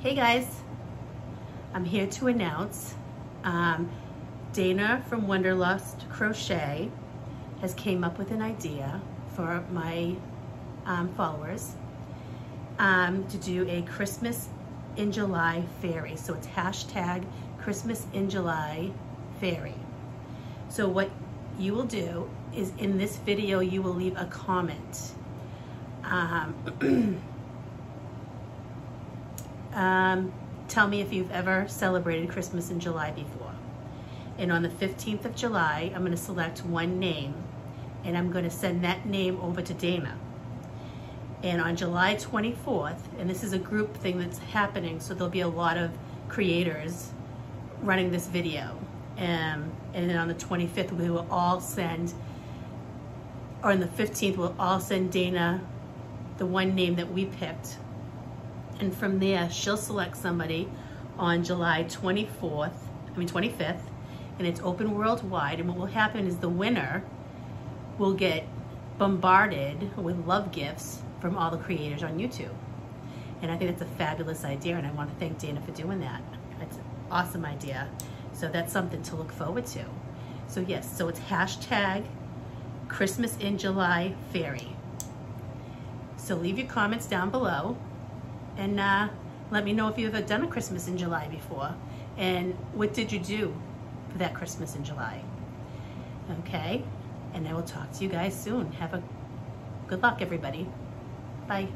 Hey guys, I'm here to announce Dana from Wonderlust Crochet has came up with an idea for my followers to do a Christmas in July fairy. So it's hashtag Christmas in July fairy. So what you will do is in this video, you will leave a comment. Tell me if you've ever celebrated Christmas in July before. And on the 15th of July, I'm going to select one name and I'm going to send that name over to Dana. And on July 24th, and this is a group thing that's happening, so there'll be a lot of creators running this video. And then on the 25th, we will all send, or on the 15th, we'll all send Dana the one name that we picked. And from there, she'll select somebody on July 25th, and it's open worldwide. And what will happen is the winner will get bombarded with love gifts from all the creators on YouTube. And I think that's a fabulous idea, and I want to thank Dana for doing that. That's an awesome idea. So that's something to look forward to. So yes, so it's hashtag Christmas in July Fairy. So leave your comments down below. And let me know if you've ever done a Christmas in July before. And what did you do for that Christmas in July? Okay, and I will talk to you guys soon. Have a good luck, everybody. Bye.